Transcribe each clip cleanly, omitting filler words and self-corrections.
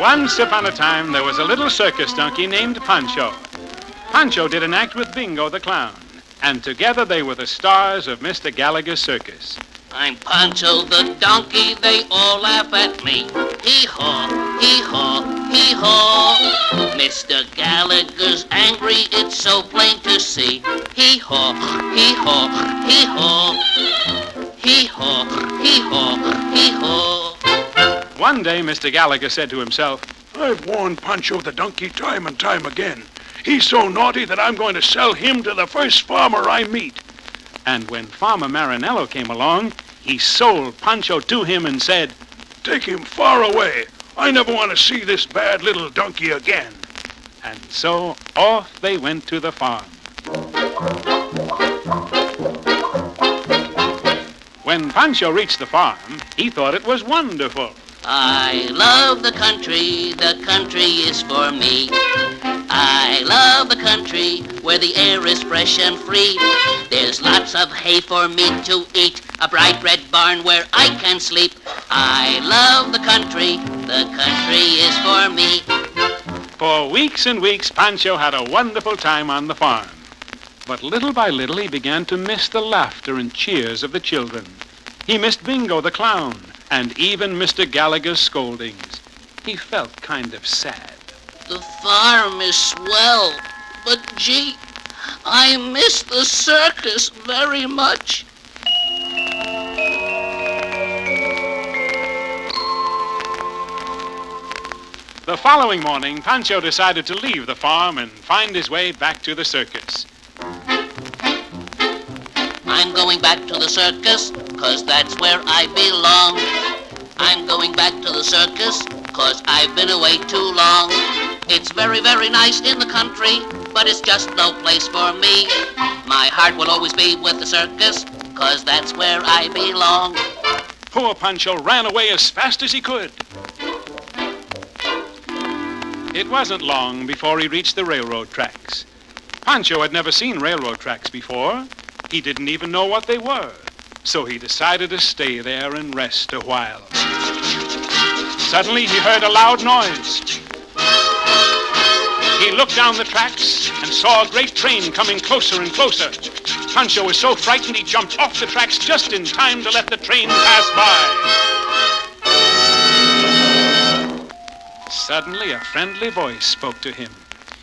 Once upon a time, there was a little circus donkey named Pancho. Pancho did an act with Bingo the clown, and together they were the stars of Mr. Gallagher's circus. I'm Pancho the donkey, they all laugh at me. Hee-haw, hee-haw, hee-haw. Mr. Gallagher's angry, it's so plain to see. Hee-haw, hee-haw, hee-haw. Hee-haw, hee-haw, hee-haw. One day, Mr. Gallagher said to himself, I've warned Pancho the donkey time and time again. He's so naughty that I'm going to sell him to the first farmer I meet. And when Farmer Marinello came along, he sold Pancho to him and said, Take him far away. I never want to see this bad little donkey again. And so off they went to the farm. When Pancho reached the farm, he thought it was wonderful. I love the country is for me. I love the country where the air is fresh and free. There's lots of hay for me to eat, a bright red barn where I can sleep. I love the country is for me. For weeks and weeks, Pancho had a wonderful time on the farm. But little by little, he began to miss the laughter and cheers of the children. He missed Bingo the clown and even Mr. Gallagher's scoldings. He felt kind of sad. The farm is swell, but gee, I miss the circus very much. The following morning, Pancho decided to leave the farm and find his way back to the circus. I'm going back to the circus, 'cause that's where I belong. I'm going back to the circus, 'cause I've been away too long. It's very, very nice in the country, but it's just no place for me. My heart will always be with the circus, 'cause that's where I belong. Poor Pancho ran away as fast as he could. It wasn't long before he reached the railroad tracks. Pancho had never seen railroad tracks before. He didn't even know what they were. So he decided to stay there and rest a while. Suddenly, he heard a loud noise. He looked down the tracks and saw a great train coming closer and closer. Pancho was so frightened he jumped off the tracks just in time to let the train pass by. Suddenly, a friendly voice spoke to him.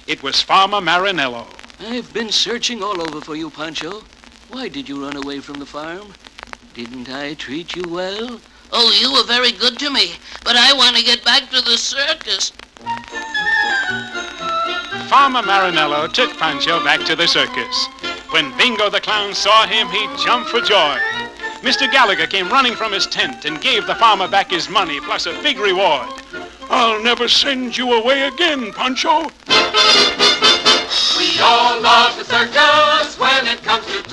It was Farmer Marinello. I've been searching all over for you, Pancho. Why did you run away from the farm? Didn't I treat you well? Oh, you were very good to me, but I want to get back to the circus. Farmer Marinello took Pancho back to the circus. When Bingo the clown saw him, he jumped for joy. Mr. Gallagher came running from his tent and gave the farmer back his money plus a big reward. I'll never send you away again, Pancho. We all love the circus when it comes to